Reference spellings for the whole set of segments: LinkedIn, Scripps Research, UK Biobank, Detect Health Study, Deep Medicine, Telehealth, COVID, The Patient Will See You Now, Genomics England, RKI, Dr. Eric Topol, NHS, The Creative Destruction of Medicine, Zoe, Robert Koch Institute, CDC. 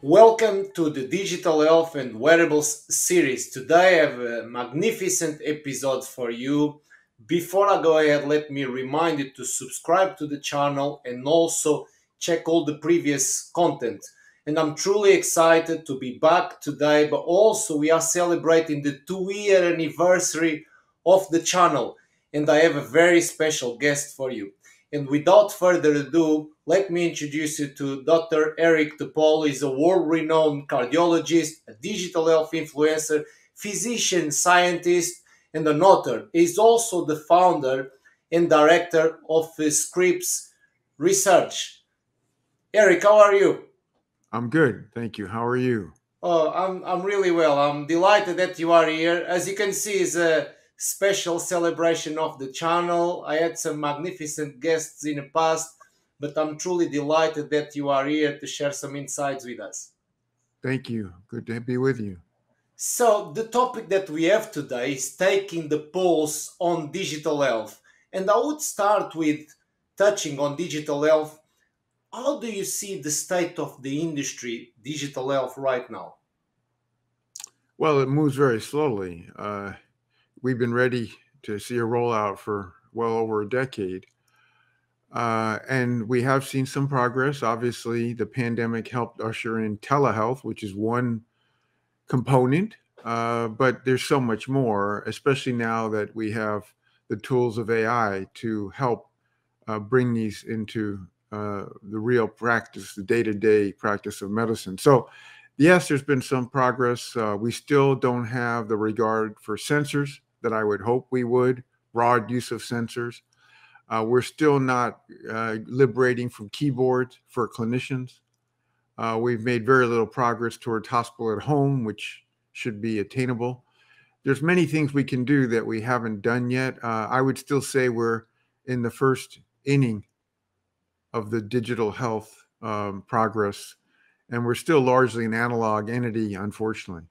Welcome to the Digital Health and Wearables series. Today I have a magnificent episode for you. Before I go ahead, let me remind you to subscribe to the channel and also check all the previous content. And I'm truly excited to be back today, but also we are celebrating the 2-year anniversary of the channel, and I have a very special guest for you. And without further ado, let me introduce you to Dr. Eric Topol. He's a world-renowned cardiologist, a digital health influencer, physician, scientist, and an author. He's also the founder and director of Scripps Research. Eric, how are you? I'm good, thank you. How are you? Oh, I'm really well. I'm delighted that you are here. As you can see, it's a special celebration of the channel. I had some magnificent guests in the past, but I'm truly delighted that you are here to share some insights with us. Thank you. Good to be with you. So the topic that we have today is taking the pulse on digital health. And I would start with touching on digital health. How do you see the state of the industry, digital health, right now? Well, it moves very slowly. We've been ready to see a rollout for well over a decade. And we have seen some progress. Obviously, the pandemic helped usher in telehealth, which is one component. But there's so much more, especially now that we have the tools of AI to help bring these into the real practice, the day-to-day practice of medicine. So yes, there's been some progress. We still don't have the regard for sensors that I would hope we would, broad use of sensors. We're still not liberating from keyboards for clinicians. We've made very little progress towards hospital at home, which should be attainable. There's many things we can do that we haven't done yet. I would still say we're in the first inning of the digital health progress, and we're still largely an analog entity, unfortunately.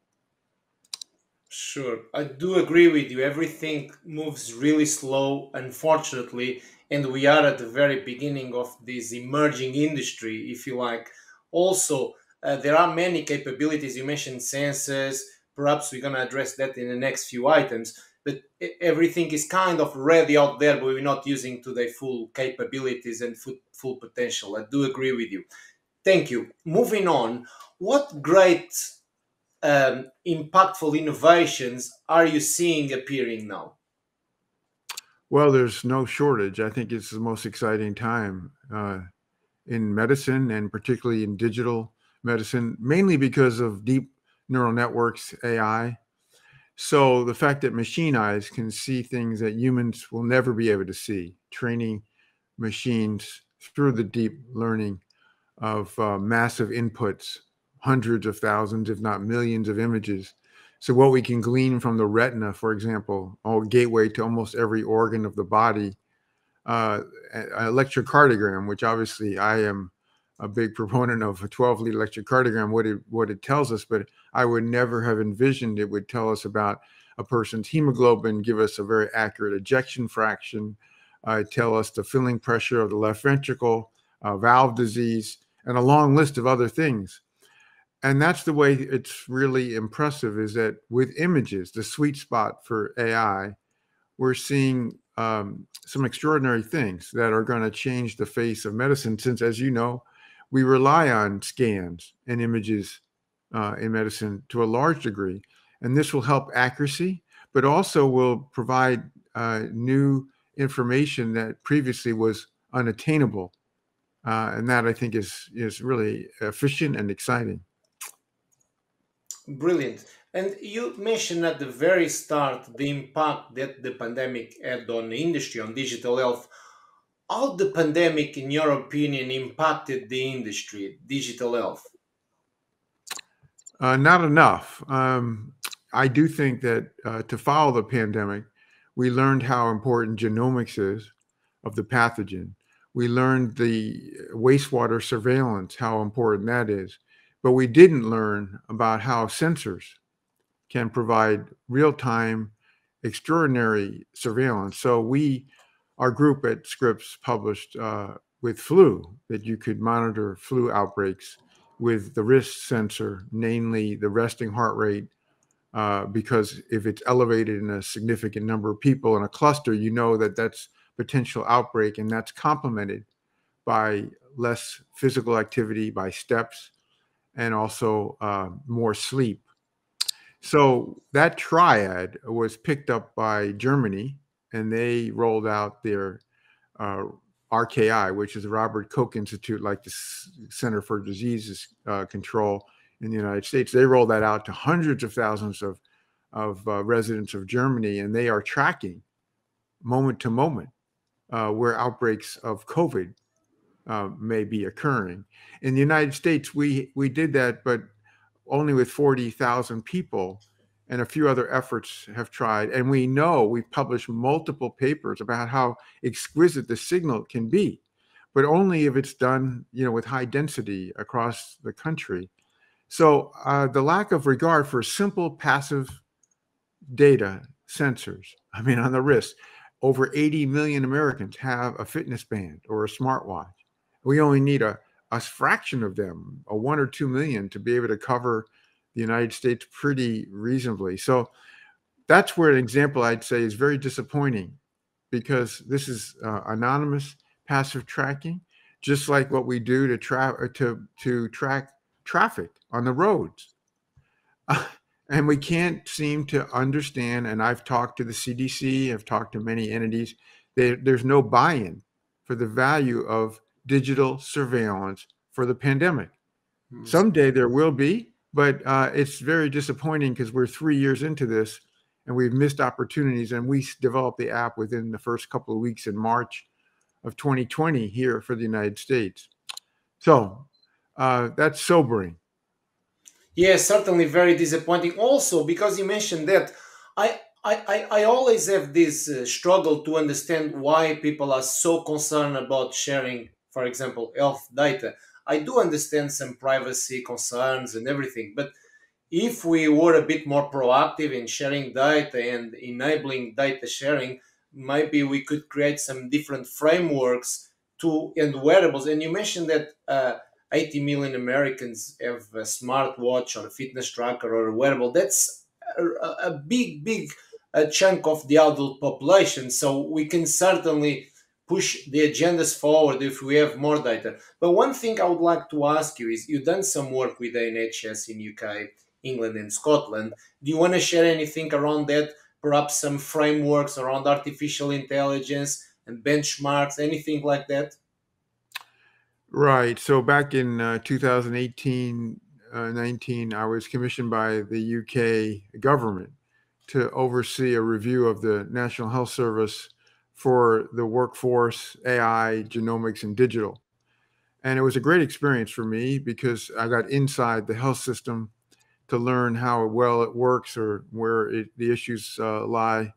Sure, I do agree with you. Everything moves really slow, unfortunately, and we are at the very beginning of this emerging industry, if you like. Also, there are many capabilities. You mentioned sensors. Perhaps we're going to address that in the next few items. But everything is kind of ready out there, but we're not using to their full capabilities and full potential. I do agree with you. Thank you. Moving on, what great impactful innovations are you seeing appearing now? Well, there's no shortage. I think it's the most exciting time in medicine, and particularly in digital medicine, mainly because of deep neural networks, AI. So the fact that machine eyes can see things that humans will never be able to see, training machines through the deep learning of massive inputs, hundreds of thousands, if not millions of images. So what we can glean from the retina, for example, a gateway to almost every organ of the body, an electrocardiogram, which obviously I am a big proponent of, a 12-lead electrocardiogram, what it tells us, but I would never have envisioned it would tell us about a person's hemoglobin, give us a very accurate ejection fraction, tell us the filling pressure of the left ventricle, valve disease, and a long list of other things. And that's the way it's really impressive, is that with images, the sweet spot for AI, we're seeing some extraordinary things that are going to change the face of medicine, since, as you know, we rely on scans and images in medicine to a large degree, and this will help accuracy, but also will provide new information that previously was unattainable, and that I think is really efficient and exciting. Brilliant. And you mentioned at the very start the impact that the pandemic had on the industry, on digital health. How the pandemic, in your opinion, impacted the industry, digital health? Not enough. I do think that to follow the pandemic, we learned how important genomics is of the pathogen. We learned the wastewater surveillance, how important that is. But we didn't learn about how sensors can provide real-time extraordinary surveillance. So we, our group at Scripps published with flu, that you could monitor flu outbreaks with the wrist sensor, namely the resting heart rate, because if it's elevated in a significant number of people in a cluster, you know that that's potential outbreak, and that's complemented by less physical activity, by steps, and also more sleep. So that triad was picked up by Germany, and they rolled out their RKI, which is the Robert Koch Institute, like the Center for Disease Control in the United States. They rolled that out to hundreds of thousands of residents of Germany, and they are tracking moment to moment where outbreaks of COVID may be occurring. In the United States, we did that, but only with 40,000 people, and a few other efforts have tried. And we know, we've published multiple papers about how exquisite the signal can be, but only if it's done, you know, with high density across the country. So the lack of regard for simple passive data sensors, I mean, on the wrist, over 80 million Americans have a fitness band or a smartwatch. We only need a fraction of them, a 1 or 2 million, to be able to cover the United States pretty reasonably. So that's where an example I'd say is very disappointing, because this is anonymous passive tracking, just like what we do to track traffic on the roads. And we can't seem to understand, and I've talked to the CDC, I've talked to many entities, there's no buy-in for the value of digital surveillance for the pandemic. Someday there will be, but it's very disappointing, because we're 3 years into this and we've missed opportunities. And we developed the app within the first couple of weeks in March of 2020 here for the United States. So that's sobering. Yes, certainly very disappointing. Also, because you mentioned that, I always have this struggle to understand why people are so concerned about sharing, for example, health data. I do understand some privacy concerns and everything, but if we were a bit more proactive in sharing data and enabling data sharing, maybe we could create some different frameworks to and wearables. And you mentioned that 80 million Americans have a smartwatch or a fitness tracker or a wearable. That's a big chunk of the adult population. So we can certainly push the agendas forward if we have more data. But one thing I would like to ask you is, you've done some work with the NHS in UK, England and Scotland. Do you want to share anything around that? Perhaps some frameworks around artificial intelligence and benchmarks, anything like that? Right. So back in 2018, 19, I was commissioned by the UK government to oversee a review of the National Health Service for the workforce, AI, genomics, and digital. And it was a great experience for me, because I got inside the health system to learn how well it works or where the issues lie,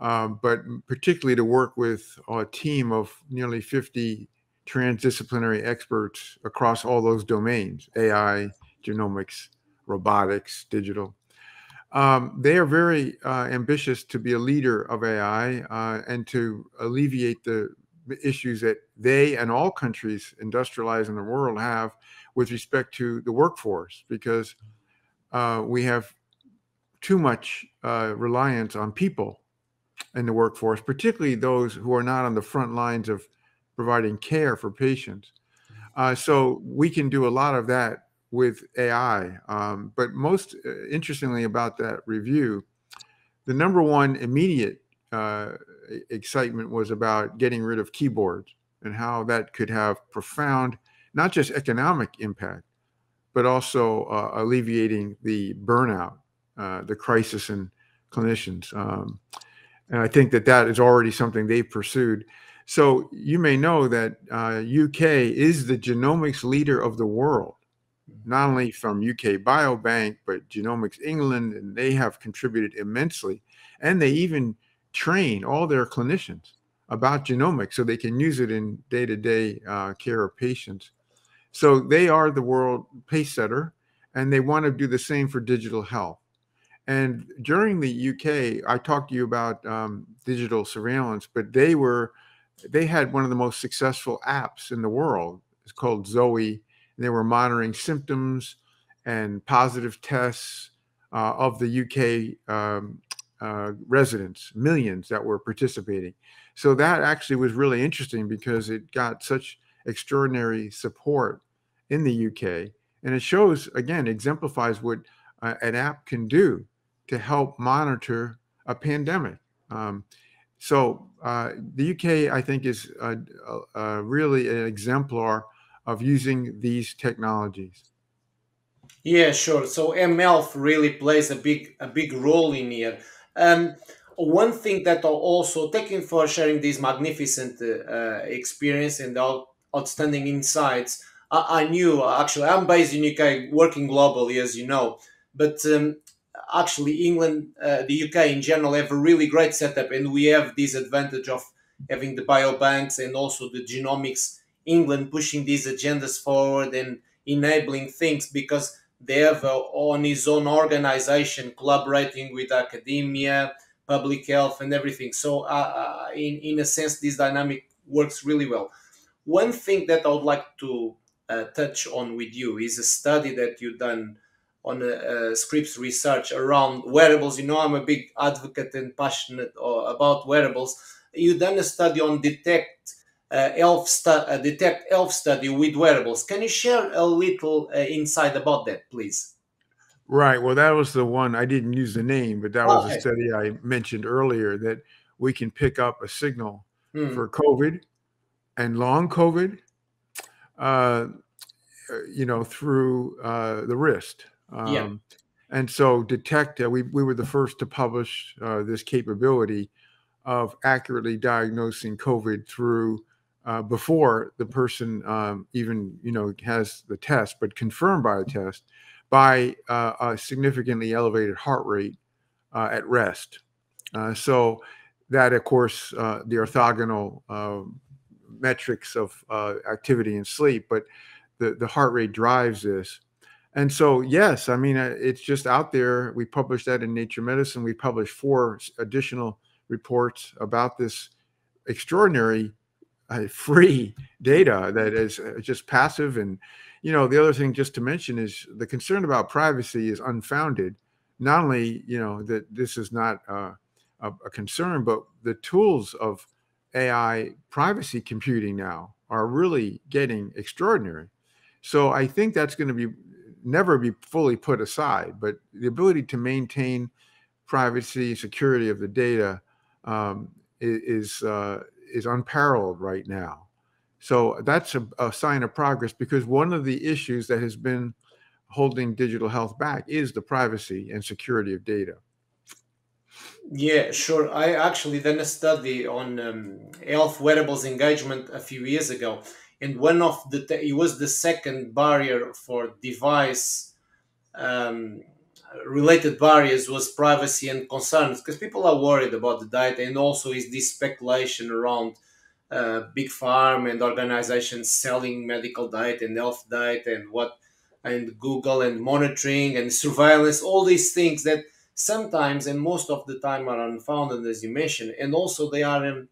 but particularly to work with a team of nearly 50 transdisciplinary experts across all those domains, AI, genomics, robotics, digital. They are very ambitious to be a leader of AI and to alleviate the issues that they and all countries industrialized in the world have with respect to the workforce, because we have too much reliance on people in the workforce, particularly those who are not on the front lines of providing care for patients. So we can do a lot of that with AI. But most interestingly about that review, the number one immediate excitement was about getting rid of keyboards and how that could have profound, not just economic impact, but also alleviating the burnout, the crisis in clinicians. And I think that that is already something they've pursued. So you may know that UK is the genomics leader of the world, not only from UK Biobank, but Genomics England, and they have contributed immensely. And they even train all their clinicians about genomics so they can use it in day-to-day care of patients. So they are the world pace setter, and they want to do the same for digital health. And during the UK, I talked to you about digital surveillance, but they had one of the most successful apps in the world. It's called Zoe. And they were monitoring symptoms and positive tests of the UK residents, millions that were participating. So that actually was really interesting because it got such extraordinary support in the UK. And it shows, again, exemplifies what an app can do to help monitor a pandemic. So the UK, I think, is really an exemplar of using these technologies. Yeah, sure. So mHealth really plays a big role in here. One thing that also, thank you for sharing this magnificent experience and outstanding insights. I knew, actually, I'm based in UK, working globally, as you know, but actually England, the UK in general, have a really great setup, and we have this advantage of having the biobanks and also the Genomics England pushing these agendas forward and enabling things, because they have on his own organization collaborating with academia, public health and everything. So in a sense, this dynamic works really well. One thing that I would like to touch on with you is a study that you've done on Scripps Research around wearables. You know, I'm a big advocate and passionate about wearables. You've done a study on detect health study with wearables. Can you share a little insight about that, please? Right. Well, that was the one. I didn't use the name, but that was a study I mentioned earlier, that we can pick up a signal for COVID and long COVID, you know, through the wrist. And so detect, we were the first to publish this capability of accurately diagnosing COVID through before the person even, you know, has the test, but confirmed by the test, by a significantly elevated heart rate at rest. So that, of course, the orthogonal metrics of activity and sleep, but the heart rate drives this. And so, yes, I mean, it's just out there. We published that in Nature Medicine. We published 4 additional reports about this extraordinary free data that is just passive. And, you know, the other thing just to mention is the concern about privacy is unfounded. Not only, you know, that this is not a concern, but the tools of AI privacy computing now are really getting extraordinary. So I think that's going to be never be fully put aside, but the ability to maintain privacy, security of the data is unparalleled right now. So that's a sign of progress, because one of the issues that has been holding digital health back is the privacy and security of data. Yeah, sure. I actually done a study on health wearables engagement a few years ago. And one of it was the second barrier for device related barriers was privacy and concerns, because people are worried about the data, and also is this speculation around big pharma and organizations selling medical data and health data and Google and monitoring and surveillance, all these things that sometimes and most of the time are unfounded, as you mentioned, and also they are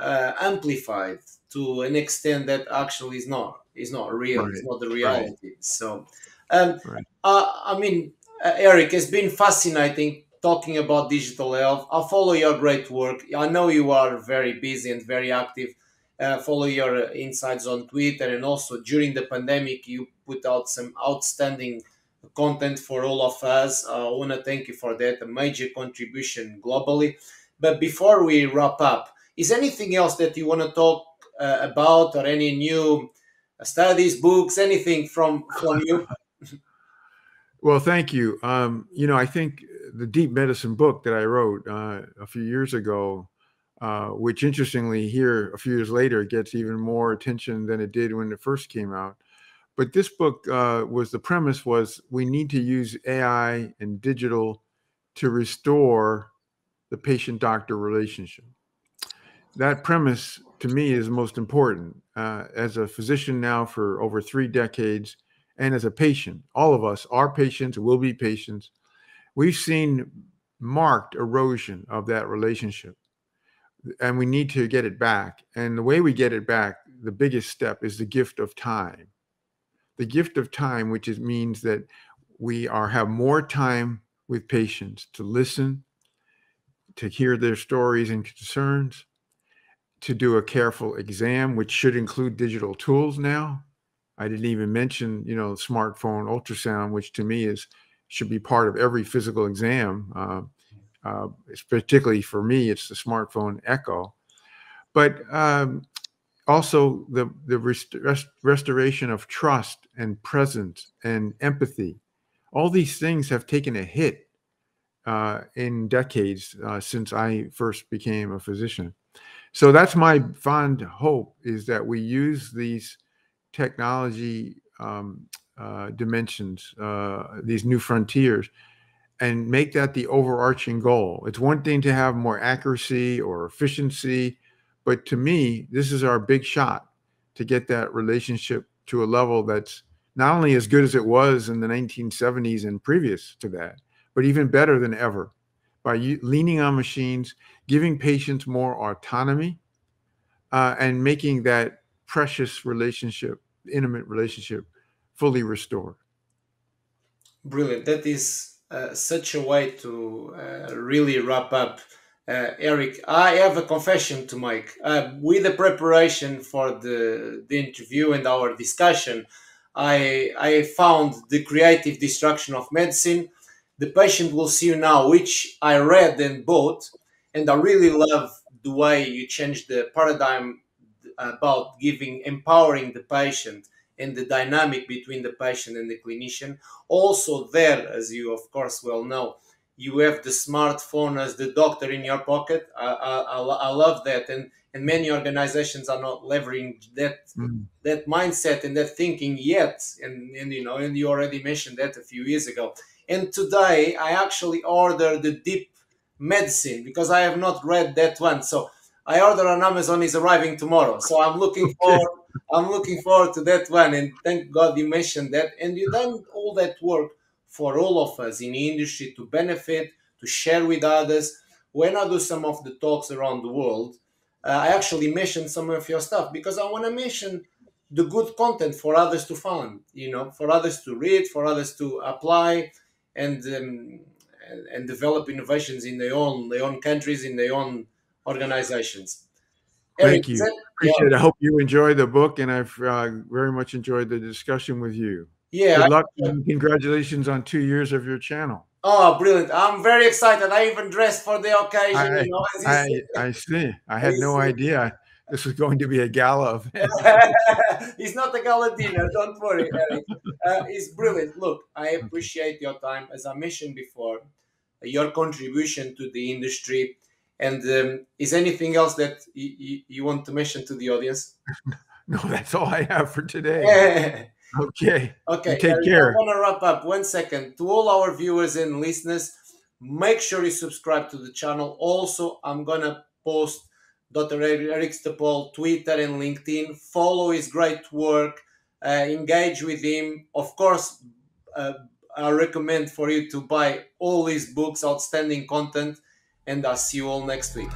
amplified to an extent that actually is not real. Right. It's not the reality. Right. So, I mean, Eric, it's been fascinating talking about digital health. I follow your great work. I know you are very busy and very active. Follow your insights on Twitter, and also during the pandemic, you put out some outstanding content for all of us. I want to thank you for that, a major contribution globally. But before we wrap up, is anything else that you want to talk about, or any new studies, books, anything from you? Well, thank you. You know, I think the Deep Medicine book that I wrote a few years ago, which interestingly here a few years later gets even more attention than it did when it first came out. But this book the premise was we need to use AI and digital to restore the patient-doctor relationship. That premise to me is most important. As a physician now for over 3 decades, and as a patient, all of us are patients, will be patients. We've seen marked erosion of that relationship, and we need to get it back. And the way we get it back, the biggest step is the gift of time. The gift of time, which means that we have more time with patients to listen, to hear their stories and concerns, to do a careful exam, which should include digital tools now. I didn't even mention, you know, smartphone ultrasound, which to me should be part of every physical exam. Particularly for me, it's the smartphone echo. But also the restoration of trust and presence and empathy. All these things have taken a hit in decades since I first became a physician. So that's my fond hope, is that we use these technology dimensions, these new frontiers, and make that the overarching goal. It's one thing to have more accuracy or efficiency, but to me, this is our big shot to get that relationship to a level that's not only as good as it was in the 1970s and previous to that, but even better than ever, by leaning on machines, giving patients more autonomy, and making that precious relationship, intimate relationship, fully restored. Brilliant. That is such a way to really wrap up. Eric, I have a confession to make. With the preparation for the interview and our discussion, I found The Creative Destruction of Medicine, The Patient Will See You Now, which I read and bought, and I really love the way you changed the paradigm about empowering the patient and the dynamic between the patient and the clinician. Also there, as you of course well know, you have the smartphone as the doctor in your pocket. I love that, and many organizations are not leveraging that that mindset and that thinking yet. And you know, and you already mentioned that a few years ago. And today I actually ordered the Deep Medicine because I have not read that one. So I ordered on Amazon. It's arriving tomorrow. So I'm looking forward. I'm looking forward to that one. And thank God you mentioned that. And you've done all that work for all of us in the industry to benefit, to share with others. When I do some of the talks around the world, I actually mention some of your stuff because I want to mention the good content for others to find, you know, for others to read, for others to apply and develop innovations in their own countries, in their own organizations. Eric, thank you. Appreciate it. I hope you enjoy the book, and I've very much enjoyed the discussion with you. Yeah. Good luck and congratulations on 2 years of your channel. Oh, brilliant. I'm very excited. I even dressed for the occasion. I see. I had no idea this was going to be a gala event. It's not a gala dinner. Don't worry, Eric. It's brilliant. Look, I appreciate your time. As I mentioned before, your contribution to the industry. And is anything else that you want to mention to the audience? No, that's all I have for today. Yeah. Okay. Take care. I want to wrap up 1 second. To all our viewers and listeners, make sure you subscribe to the channel. Also, I'm going to post Dr. Eric Topol Twitter and LinkedIn. Follow his great work. Engage with him. Of course, I recommend for you to buy all his books, outstanding content. And I'll see you all next week.